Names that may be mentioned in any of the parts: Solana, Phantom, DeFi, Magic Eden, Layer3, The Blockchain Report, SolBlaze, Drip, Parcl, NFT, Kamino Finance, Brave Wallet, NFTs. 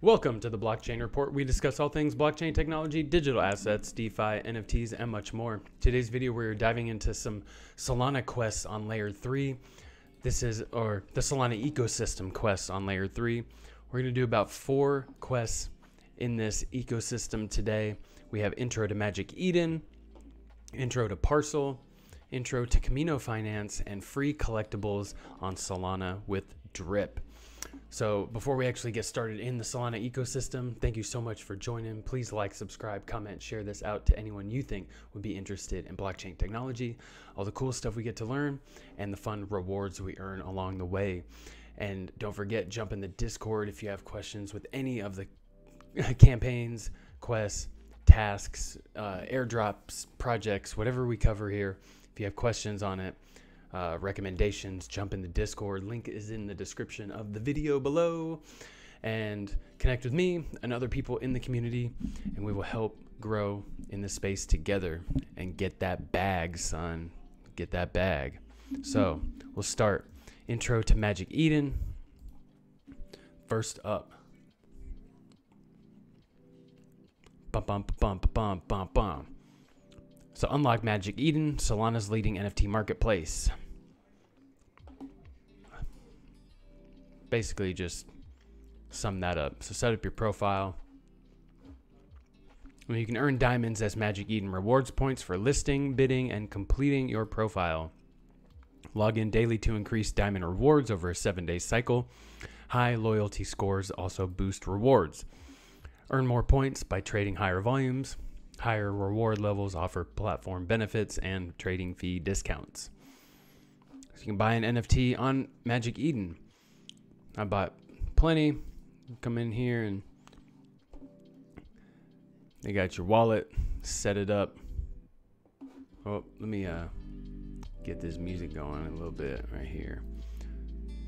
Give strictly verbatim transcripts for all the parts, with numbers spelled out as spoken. Welcome to the Blockchain Report. We discuss all things blockchain technology, digital assets, DeFi, N F Ts, and much more. Today's video, we're diving into some Solana quests on Layer three. This is, or the Solana ecosystem quests on Layer three. We're going to do about four quests in this ecosystem today. We have Intro to Magic Eden, Intro to Parcl, Intro to Kamino Finance, and free collectibles on Solana with Drip. So before we actually get started in the Solana ecosystem, thank you so much for joining. Please like, subscribe, comment, share this out to anyone you think would be interested in blockchain technology, all the cool stuff we get to learn, and the fun rewards we earn along the way. And don't forget, jump in the Discord if you have questions with any of the campaigns, quests, tasks, uh, airdrops, projects, whatever we cover here. If you have questions on it, Uh, recommendations, jump in the Discord. Link is in the description of the video below, and connect with me and other people in the community, and we will help grow in this space together and get that bag, son, get that bag. So we'll start Intro to Magic Eden. First up, bum bum bum bum bum bum. So unlock Magic Eden, Solana's leading N F T marketplace. Basically just sum that up. So set up your profile. Well, you can earn diamonds as Magic Eden rewards points for listing, bidding, and completing your profile. Log in daily to increase diamond rewards over a seven-day cycle. High loyalty scores also boost rewards. Earn more points by trading higher volumes. Higher reward levels offer platform benefits and trading fee discounts. So you can buy an N F T on Magic Eden. I bought plenty. Come in here and they got your wallet. Set it up. Oh, let me uh, get this music going a little bit right here.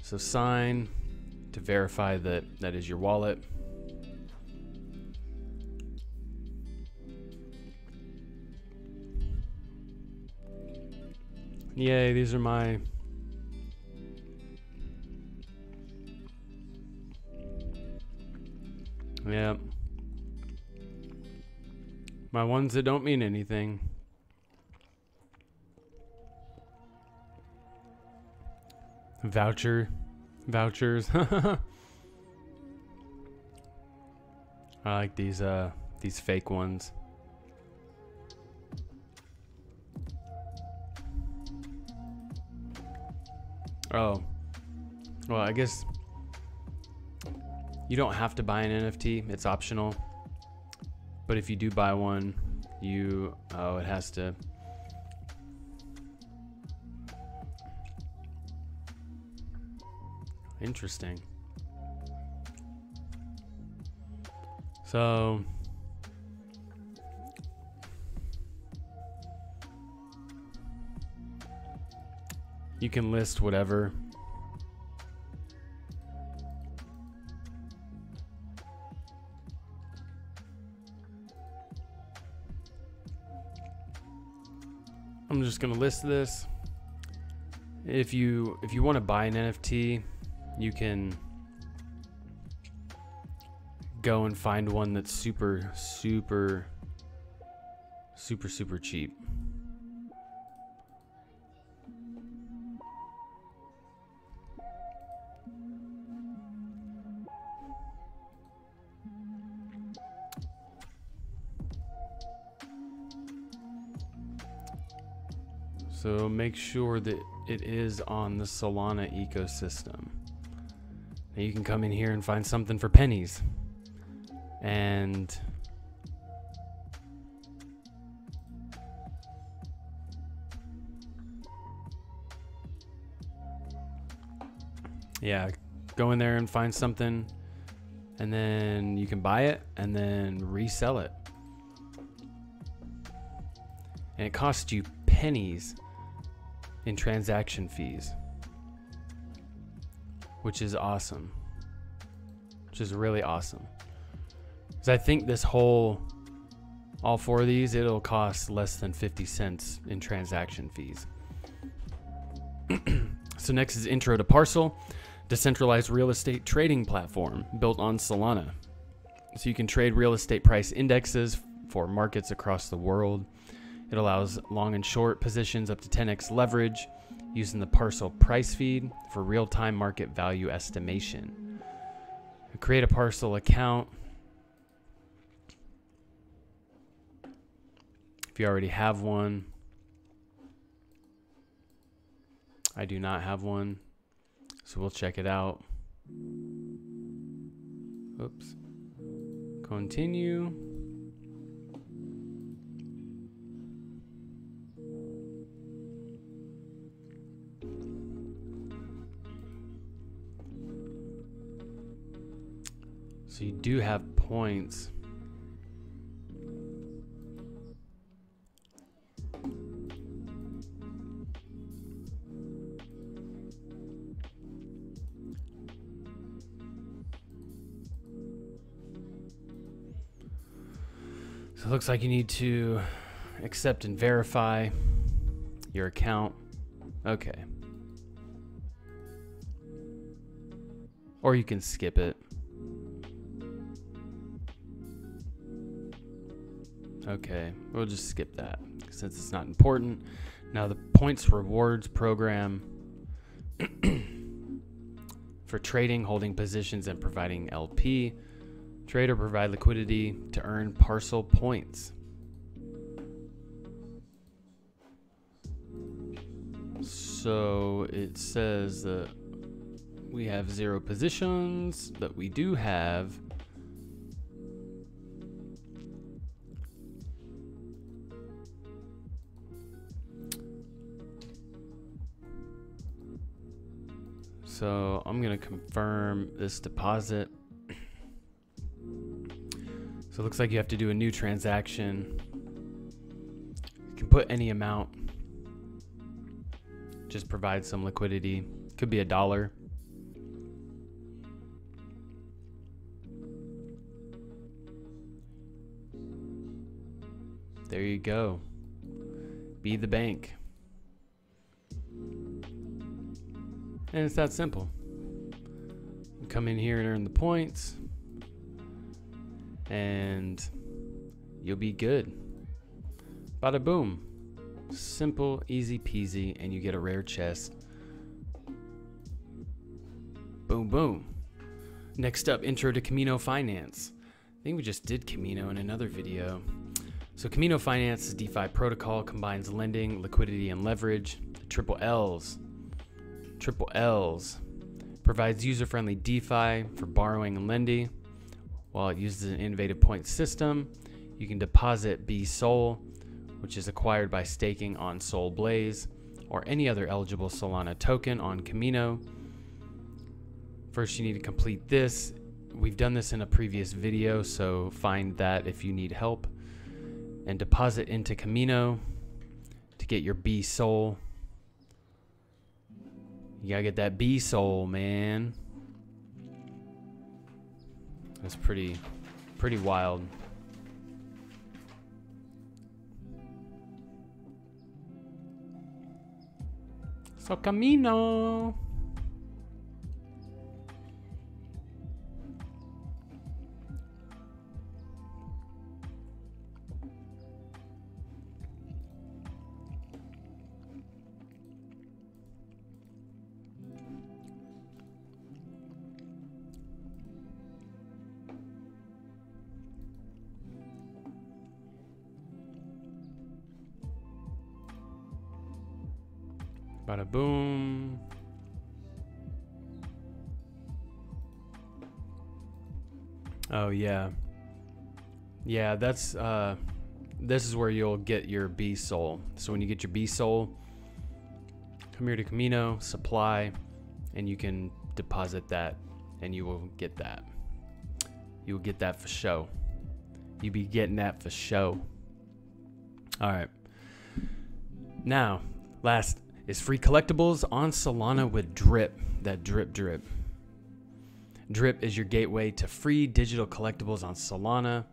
So sign to verify that that is your wallet. Yay, these are my yeah my ones that don't mean anything. Voucher vouchers. I like these uh these fake ones. Oh, well, I guess you don't have to buy an N F T. It's optional. But if you do buy one, you, oh, it has to. Interesting. So you can list whatever. I'm just gonna list this. If you if you want to buy an N F T, you can go and find one that's super, super, super, super cheap. So make sure that it is on the Solana ecosystem. Now you can come in here and find something for pennies. And yeah, go in there and find something, and then you can buy it and then resell it. And it costs you pennies in transaction fees, which is awesome, which is really awesome. Because I think this whole, all four of these, it'll cost less than fifty cents in transaction fees. So next is Intro to Parcl, decentralized real estate trading platform built on Solana. So you can trade real estate price indexes for markets across the world. It allows long and short positions up to ten X leverage using the Parcl price feed for real-time market value estimation. Create a Parcl account. If you already have one. I do not have one, so we'll check it out. Oops. Continue. So you do have points. So it looks like you need to accept and verify your account. Okay. Or you can skip it. Okay, we'll just skip that since it's not important. Now the points rewards program for trading, holding positions, and providing L P. Trade or provide liquidity to earn Parcl points. So it says that we have zero positions, but we do have . So I'm going to confirm this deposit. So it looks like you have to do a new transaction. You can put any amount. Just provide some liquidity. Could be a dollar. There you go. Be the bank. And it's that simple. You come in here and earn the points and you'll be good. Bada boom. Simple, easy peasy, and you get a rare chest. Boom, boom. Next up, intro to Kamino Finance. I think we just did Kamino in another video. So Kamino Finance's DeFi protocol combines lending, liquidity, and leverage. The triple L's. Triple L's provides user-friendly DeFi for borrowing and lending. While it uses an innovative point system, you can deposit B Sol, which is acquired by staking on SolBlaze or any other eligible Solana token on Kamino. First, you need to complete this. We've done this in a previous video, so find that if you need help, and deposit into Kamino to get your B Sol. You gotta get that B Sol, man. That's pretty, pretty wild. So Kamino. Bada boom. Oh yeah. Yeah, that's uh this is where you'll get your B Sol. So when you get your B Sol, come here to Kamino, supply, and you can deposit that and you will get that. You'll get that for show. You be getting that for show. All right. Now, last is free collectibles on Solana with Drip. That drip drip. Drip is your gateway to free digital collectibles on Solana.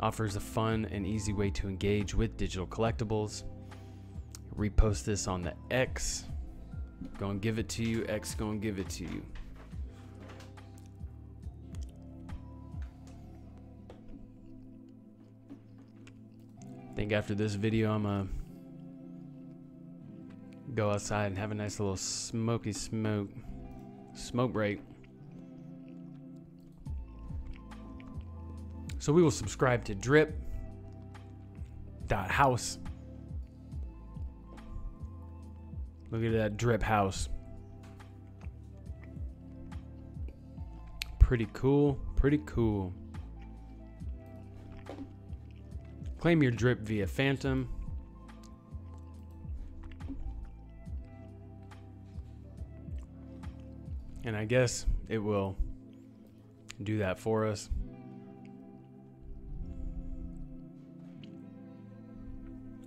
Offers a fun and easy way to engage with digital collectibles. Repost this on the X. Gonna give it to you. X gonna give it to you. I think after this video, I'm gonna go outside and have a nice little smoky smoke, smoke break. So we will subscribe to drip dot house. Look at that drip house. Pretty cool, pretty cool. Claim your drip via Phantom. And I guess it will do that for us.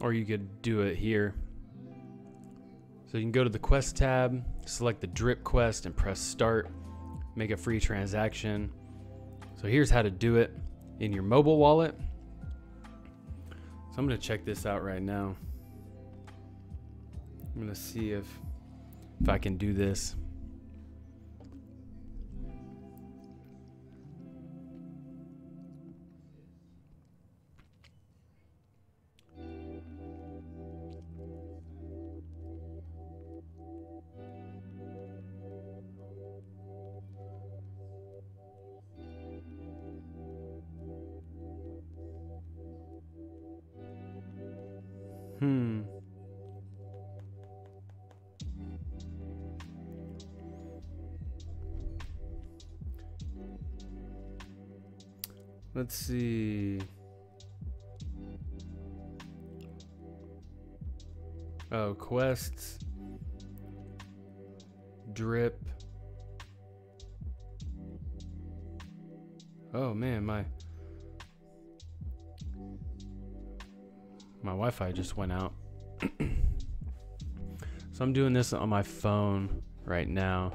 Or you could do it here. So you can go to the quest tab, select the drip quest and press start, make a free transaction. So here's how to do it in your mobile wallet. So I'm gonna check this out right now. I'm gonna see if, if I can do this. Hmm. Let's see. Oh, quests. Drip. Oh man, my My Wi-Fi just went out. So I'm doing this on my phone right now.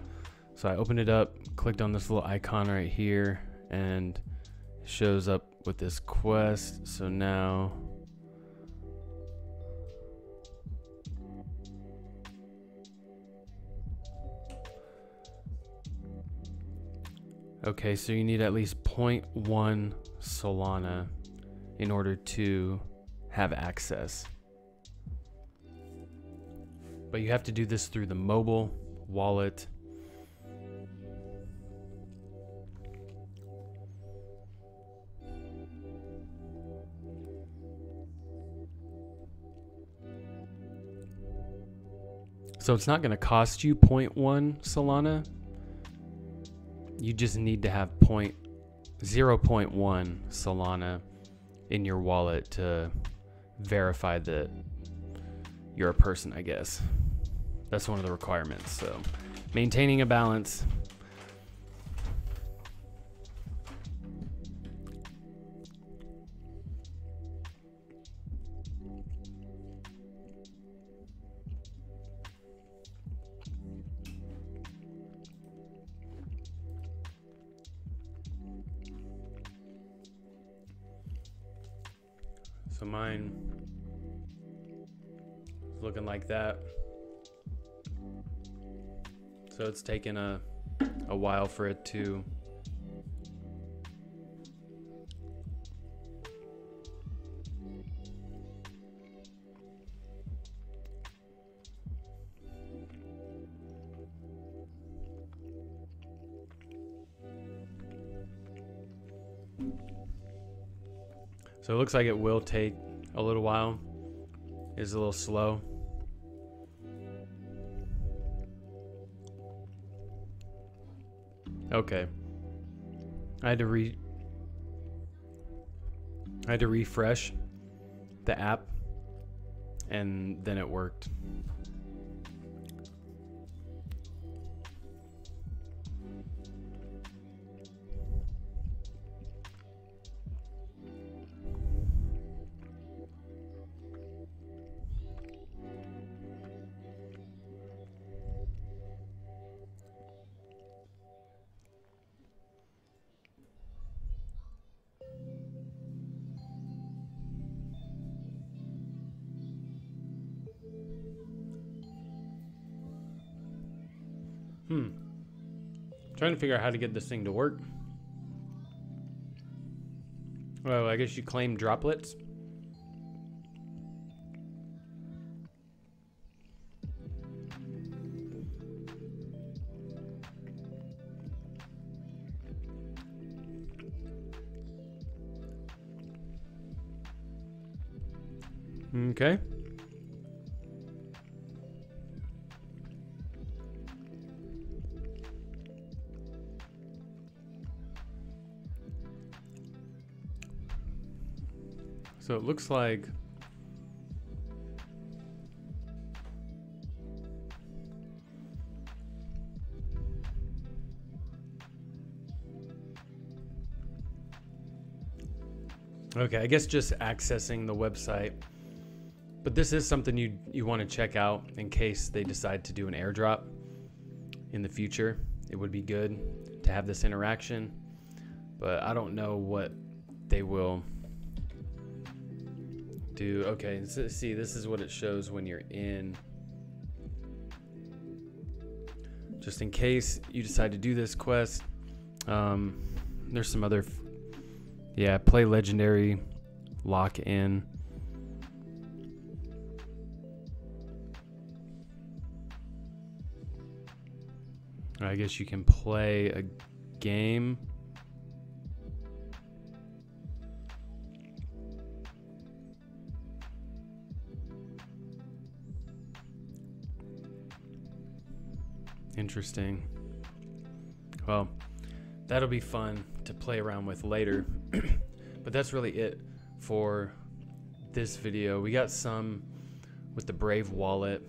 So I opened it up, clicked on this little icon right here, and it shows up with this quest. So now okay, so you need at least zero point one Solana in order to have access, but you have to do this through the mobile wallet. So it's not going to cost you zero point one Solana. You just need to have zero point one Solana in your wallet to verify that you're a person, I guess. That's one of the requirements. So maintaining a balance. So mine is looking like that. So it's taken a, a while for it to So it looks like it will take a little while. It's a little slow. Okay. I had to re I had to refresh the app and then it worked. Hmm. Trying to figure out how to get this thing to work. Well, I guess you claim droplets. Okay. So it looks like okay, I guess just accessing the website. But this is something you you want to check out in case they decide to do an airdrop in the future. It would be good to have this interaction, but I don't know what they will do. Okay, so see, this is what it shows when you're in. Just in case you decide to do this quest. Um, there's some other, yeah, play legendary, lock in. I guess you can play a game. Interesting. Well, that'll be fun to play around with later. But that's really it for this video. We got some with the Brave Wallet.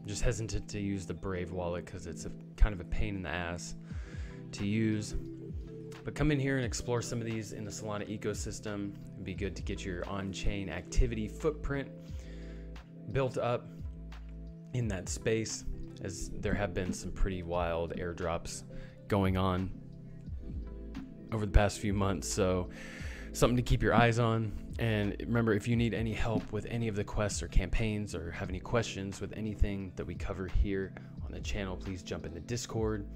I'm just hesitant to use the Brave Wallet because it's a kind of a pain in the ass to use. But come in here and explore some of these in the Solana ecosystem. It'd be good to get your on-chain activity footprint built up in that space, as there have been some pretty wild airdrops going on over the past few months. So something to keep your eyes on. And remember, if you need any help with any of the quests or campaigns, or have any questions with anything that we cover here on the channel, please jump in the Discord.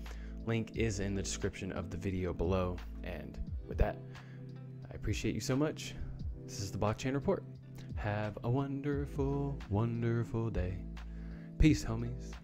Link is in the description of the video below. And with that, I appreciate you so much. This is the Blockchain Report. Have a wonderful, wonderful day. Peace, homies.